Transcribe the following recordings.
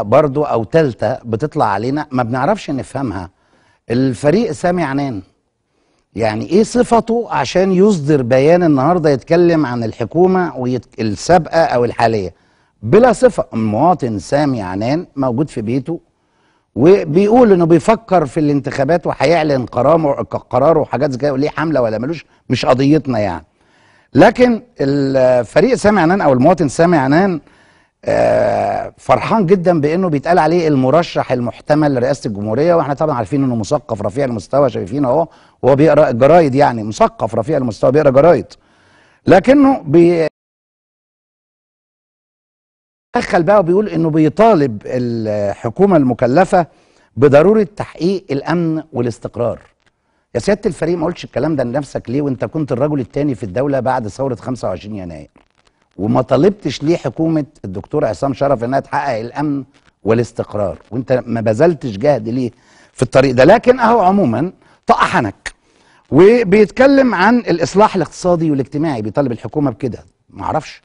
برضو أو تالتة بتطلع علينا ما بنعرفش نفهمها. الفريق سامي عنان يعني إيه صفته عشان يصدر بيان النهاردة يتكلم عن الحكومة السابقة أو الحالية بلا صفة؟ مواطن سامي عنان موجود في بيته وبيقول إنه بيفكر في الانتخابات وهيعلن قراره وحاجات زي كده، وليه حملة ولا ملوش مش قضيتنا يعني. لكن الفريق سامي عنان أو المواطن سامي عنان فرحان جدا بانه بيتقال عليه المرشح المحتمل لرئاسه الجمهوريه، واحنا طبعا عارفين انه مثقف رفيع المستوى، شايفينه اهو وهو بيقرا الجرايد، يعني مثقف رفيع المستوى بيقرا جرايد، لكنه بيتدخل بقى وبيقول انه بيطالب الحكومه المكلفه بضروره تحقيق الامن والاستقرار. يا سياده الفريق ما قلتش الكلام ده لنفسك ليه وانت كنت الرجل الثاني في الدوله بعد ثوره 25 يناير؟ وما طالبتش ليه حكومه الدكتور عصام شرف انها تحقق الامن والاستقرار؟ وانت ما بذلتش جهد ليه في الطريق ده؟ لكن اهو عموما طقحنك وبيتكلم عن الاصلاح الاقتصادي والاجتماعي، بيطالب الحكومه بكده. ما اعرفش،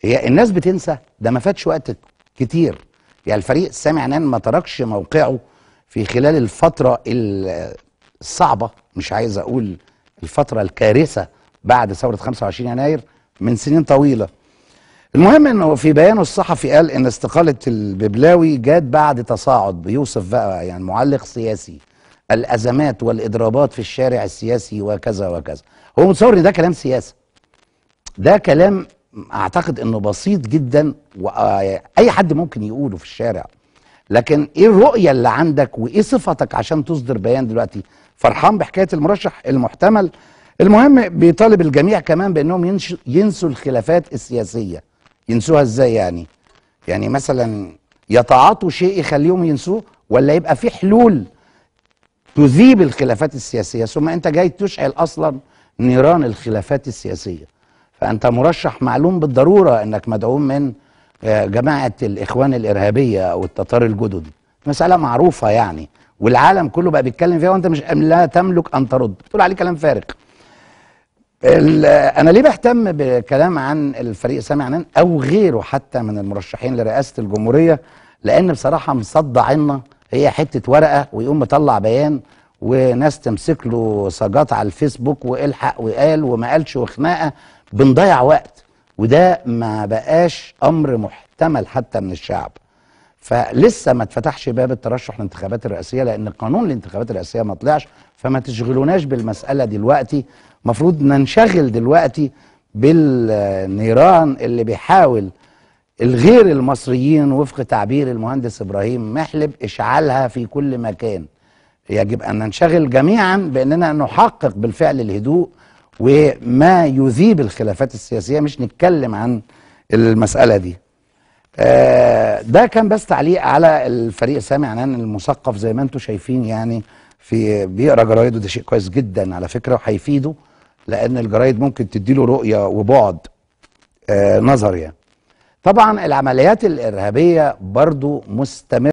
هي الناس بتنسى ده؟ ما فاتش وقت كتير يعني. الفريق سامي عنان ما تركش موقعه في خلال الفتره الصعبه، مش عايز اقول الفتره الكارثه بعد ثوره 25 يناير من سنين طويله. المهم انه في بيانه الصحفي قال ان استقاله الببلاوي جات بعد تصاعد، بيوصف بقى يعني معلق سياسي، الازمات والاضرابات في الشارع السياسي وكذا وكذا. هو متصور ان ده كلام سياسه؟ ده كلام اعتقد انه بسيط جدا واي حد ممكن يقوله في الشارع. لكن ايه الرؤيه اللي عندك وايه صفتك عشان تصدر بيان دلوقتي؟ فرحان بحكايه المرشح المحتمل. المهم بيطالب الجميع كمان بانهم ينسوا الخلافات السياسيه. ينسوها ازاي يعني؟ يعني مثلا يتعاطوا شيء يخليهم ينسوه، ولا يبقى في حلول تذيب الخلافات السياسيه؟ ثم انت جاي تشعل اصلا نيران الخلافات السياسيه. فانت مرشح معلوم بالضروره انك مدعوم من جماعه الاخوان الارهابيه او التتار الجدد، مساله معروفه يعني، والعالم كله بقى بيتكلم فيها وانت مش لا تملك ان ترد، بتقول عليه كلام فارغ. أنا ليه بهتم بكلام عن الفريق سامي عنان أو غيره حتى من المرشحين لرئاسة الجمهورية؟ لأن بصراحة مصدع عنا هي حتة ورقة ويقوم مطلع بيان وناس تمسك له صاجات على الفيسبوك والحق وقال وما قالش وخناقة، بنضيع وقت، وده ما بقاش أمر محتمل حتى من الشعب. فلسه ما اتفتحش باب الترشح للانتخابات الرئاسيه لان قانون الانتخابات الرئاسيه ما طلعش، فما تشغلوناش بالمساله دلوقتي. المفروض ننشغل دلوقتي بالنيران اللي بيحاول الغير المصريين وفق تعبير المهندس ابراهيم محلب اشعالها في كل مكان. يجب ان ننشغل جميعا باننا نحقق بالفعل الهدوء وما يذيب الخلافات السياسيه، مش نتكلم عن المساله دي. ده كان بس تعليق على الفريق سامي عنان المثقف زي ما انتم شايفين يعني، في بيقرا جرايد، وده شيء كويس جدا على فكره وهيفيده لان الجرايد ممكن تديله رؤيه وبعد نظر يعني. طبعا العمليات الارهابيه برضو مستمره.